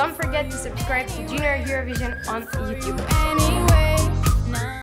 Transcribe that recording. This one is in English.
Don't forget to subscribe to Junior Eurovision on YouTube.